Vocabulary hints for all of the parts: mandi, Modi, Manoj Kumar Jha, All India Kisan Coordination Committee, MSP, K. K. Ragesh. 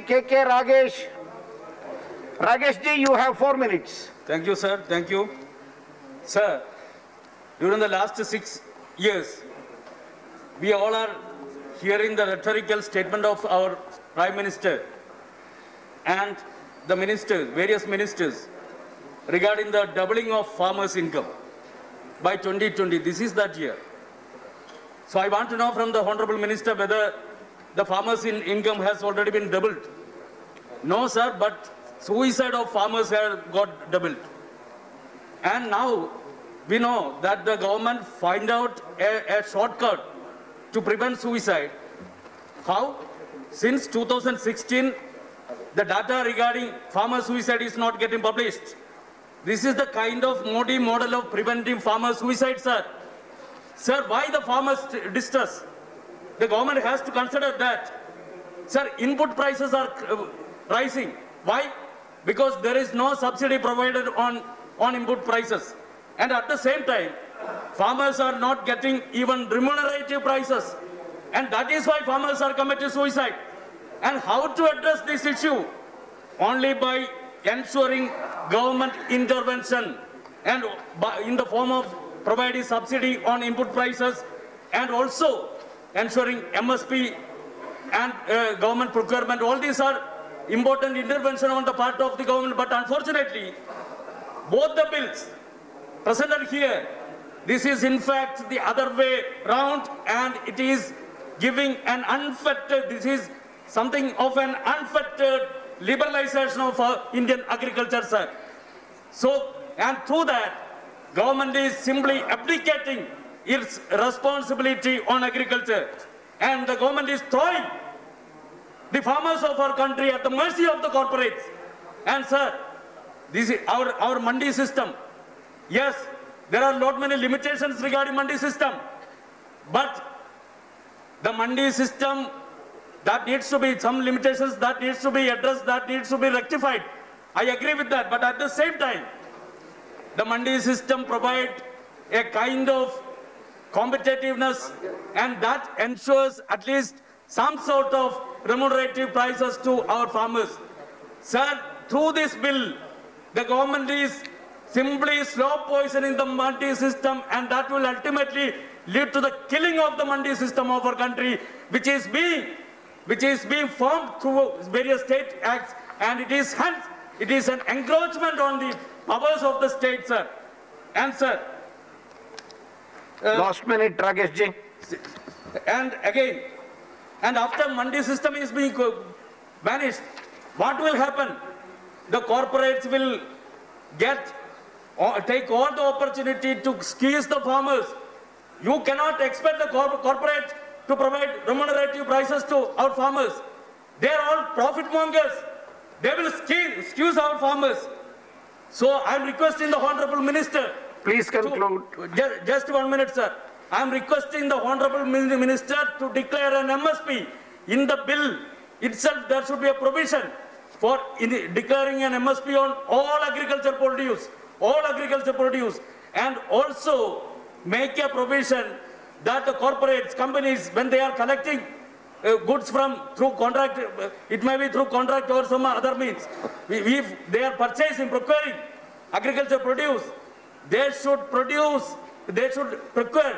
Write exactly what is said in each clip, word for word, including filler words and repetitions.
K. K. Ragesh. Ragesh ji, you have four minutes. Thank you, sir. Thank you. Sir, during the last six years, we all are hearing the rhetorical statement of our Prime Minister and the ministers, various ministers, regarding the doubling of farmers' income by twenty twenty. This is that year. So I want to know from the Honorable Minister whether the farmers' in income has already been doubled. No, sir, but suicide of farmers have got doubled. And now we know that the government find out a, a shortcut to prevent suicide. How? Since two thousand sixteen, the data regarding farmer suicide is not getting published. This is the kind of Modi model of preventing farmer suicide, sir. Sir, why the farmers' distress? The government has to consider that. Sir, input prices are uh, rising. Why? Because there is no subsidy provided on, on input prices. And at the same time, farmers are not getting even remunerative prices. And that is why farmers are committing suicide. And how to address this issue? Only by ensuring government intervention and by, in the form of providing subsidy on input prices, and also ensuring M S P and uh, government procurement. All these are important intervention on the part of the government, but unfortunately, both the bills presented here, this is in fact the other way round, and it is giving an unfettered, this is something of an unfettered liberalization of uh, Indian agriculture, sir. So, and through that, government is simply abdicating its responsibility on agriculture. And the government is throwing the farmers of our country at the mercy of the corporates. And sir, this is our, our mandi system. Yes, there are lot many limitations regarding mandi system. But the mandi system, that needs to be some limitations, that needs to be addressed, that needs to be rectified. I agree with that. But at the same time, the mandi system provides a kind of competitiveness, and that ensures at least some sort of remunerative prices to our farmers. Sir, through this bill, the government is simply slow poisoning the mandi system, and that will ultimately lead to the killing of the mandi system of our country, which is being, which is being formed through various state acts, and it is hence, it is an encroachment on the powers of the state, sir. And sir, Uh, Last minute, Ragesh ji. And again, and after mandi system is being vanished, what will happen? The corporates will get, or take all the opportunity to squeeze the farmers. You cannot expect the corp corporate to provide remunerative prices to our farmers. They are all profit mongers. They will squeeze, squeeze our farmers. So I am requesting the Honorable Minister. Please conclude. So, just, just one minute, sir. I am requesting the Honorable Minister to declare an M S P. In the bill itself, there should be a provision for in the, declaring an M S P on all agriculture produce, all agriculture produce, and also make a provision that the corporates, companies, when they are collecting uh, goods from through contract, uh, it may be through contract or some other means, if they are purchasing, procuring agriculture produce, they should produce, they should procure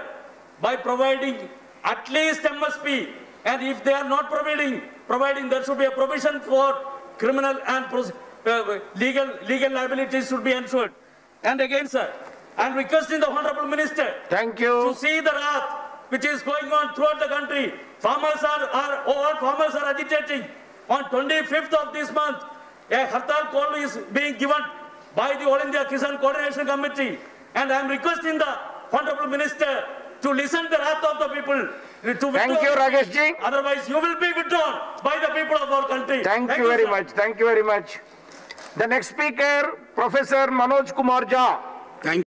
by providing at least M S P. And if they are not providing, providing, there should be a provision for criminal and uh, legal, legal liabilities should be ensured. And again, sir, I am requesting the Honorable Minister Thank you. to see the wrath which is going on throughout the country. Farmers are, are all farmers are agitating. On twenty-fifth of this month, a hartal call is being given by the All India Kisan Coordination Committee, and I am requesting the Honorable Minister to listen to the wrath of the people. To Thank you, Ragesh ji. Otherwise, you will be withdrawn by the people of our country. Thank, Thank you very sir. much. Thank you very much. The next speaker, Professor Manoj Kumar Jha. Thank